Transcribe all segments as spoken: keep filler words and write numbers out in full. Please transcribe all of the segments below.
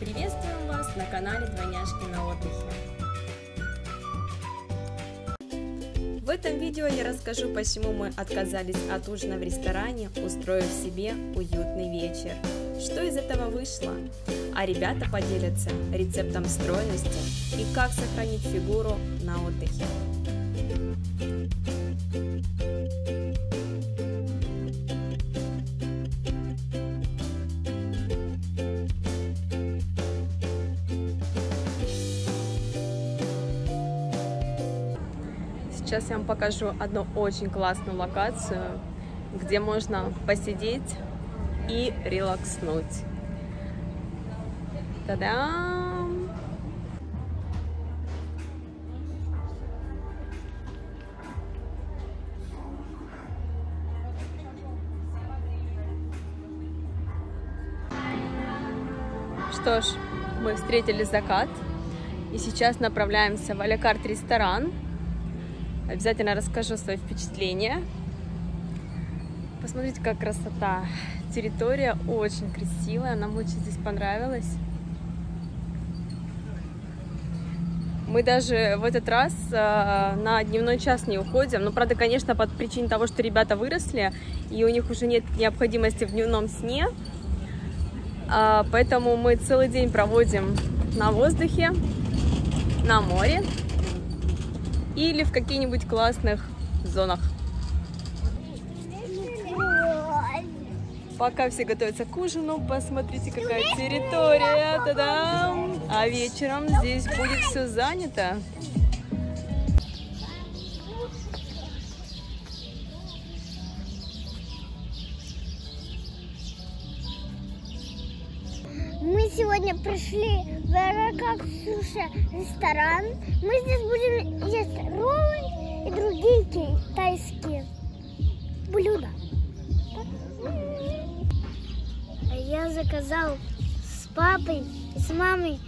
Приветствуем вас на канале Двойняшки на отдыхе. В этом видео я расскажу, почему мы отказались от ужина в ресторане, устроив себе уютный вечер. Что из этого вышло? А ребята поделятся рецептом стройности и как сохранить фигуру на отдыхе. Сейчас я вам покажу одну очень классную локацию, где можно посидеть и релакснуть. Та-дам! Что ж, мы встретили закат и сейчас направляемся в а-ля-карт ресторан. Обязательно расскажу свои впечатления. Посмотрите, какая красота. Территория очень красивая, нам очень здесь понравилось. Мы даже в этот раз на дневной час не уходим. Но, правда, конечно, по причине того, что ребята выросли, и у них уже нет необходимости в дневном сне. Поэтому мы целый день проводим на воздухе, на море или в каких-нибудь классных зонах. Пока все готовятся к ужину, посмотрите, какая территория. Та-дам! А вечером здесь будет все занято. Мы сегодня пришли в а-ля-карт суши ресторан. Мы здесь будем есть роллы и другие тайские блюда. Я заказал с папой и с мамой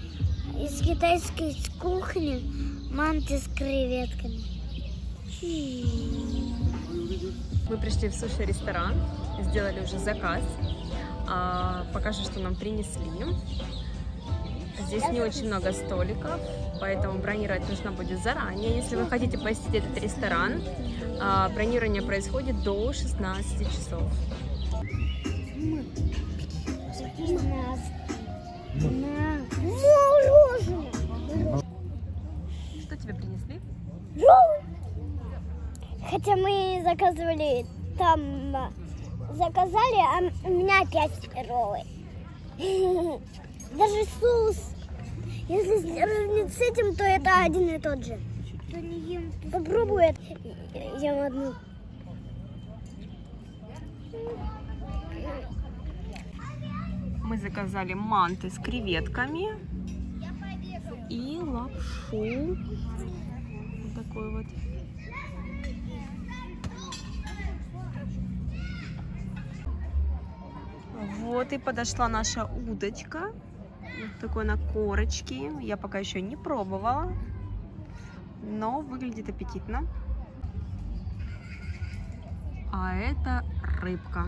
из китайской кухни манты с креветками. Мы пришли в суши-ресторан, сделали уже заказ. А покажу, что нам принесли. Здесь не очень много столиков, поэтому бронировать нужно будет заранее. Если вы хотите посетить этот ресторан, бронирование происходит до шестнадцати часов. Что тебе принесли? Хотя мы заказывали там... Заказали, а у меня опять роллы. Даже соус. Если сравнить с этим, то это один и тот же. Попробую это. Ем одну. Мы заказали манты с креветками и лапшу. Вот такой вот. Вот и подошла наша удочка. Вот такой на корочке. Я пока еще не пробовала, но выглядит аппетитно. А это рыбка.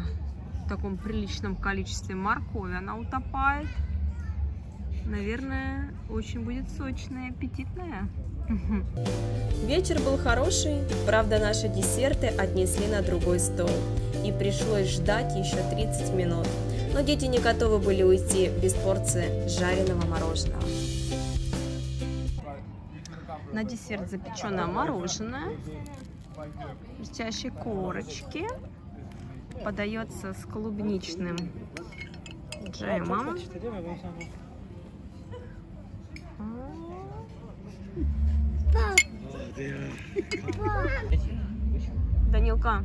В таком приличном количестве моркови она утопает. Наверное, очень будет сочная и аппетитная. Вечер был хороший, правда, наши десерты отнесли на другой стол. И пришлось ждать еще тридцать минут. Но дети не готовы были уйти без порции жареного мороженого. На десерт запеченное мороженое, хрустящие корочки, подается с клубничным джемом. Данилка,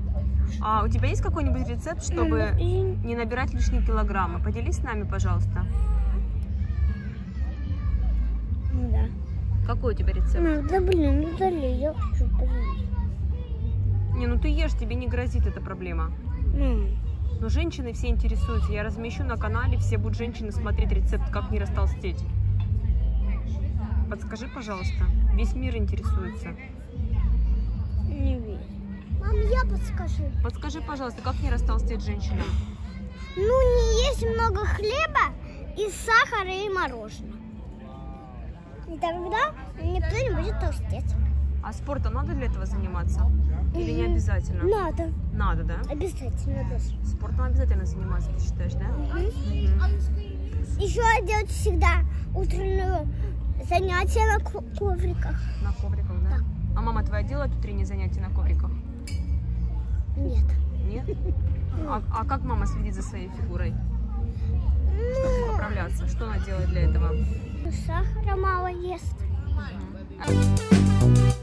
а у тебя есть какой-нибудь рецепт, чтобы не набирать лишние килограммы? Поделись с нами, пожалуйста. Да. Какой у тебя рецепт? Да блин, ну дали, я хочу поесть. Не, ну ты ешь, тебе не грозит эта проблема. Mm. Но женщины все интересуются. Я размещу на канале, все будут женщины смотреть рецепт, как не растолстеть. Подскажи, пожалуйста. Весь мир интересуется. Не вижу. Мам, я подскажу. Подскажи, пожалуйста, как не растолстеть женщина? Ну, не есть много хлеба из сахара и мороженого. И тогда никто не будет толстеть. А спортом надо для этого заниматься? Или не обязательно? Надо. Надо, да? Обязательно даже. Спортом обязательно заниматься, ты считаешь, да? Угу. Угу. Еще делать всегда утреннюю занятия на ковриках. На ковриках, да? Да. А мама твоя делает утренние занятия на ковриках? Нет. Нет? А, а как мама следит за своей фигурой? Чтобы поправляться? Что она делает для этого? Сахара мало ест. Угу.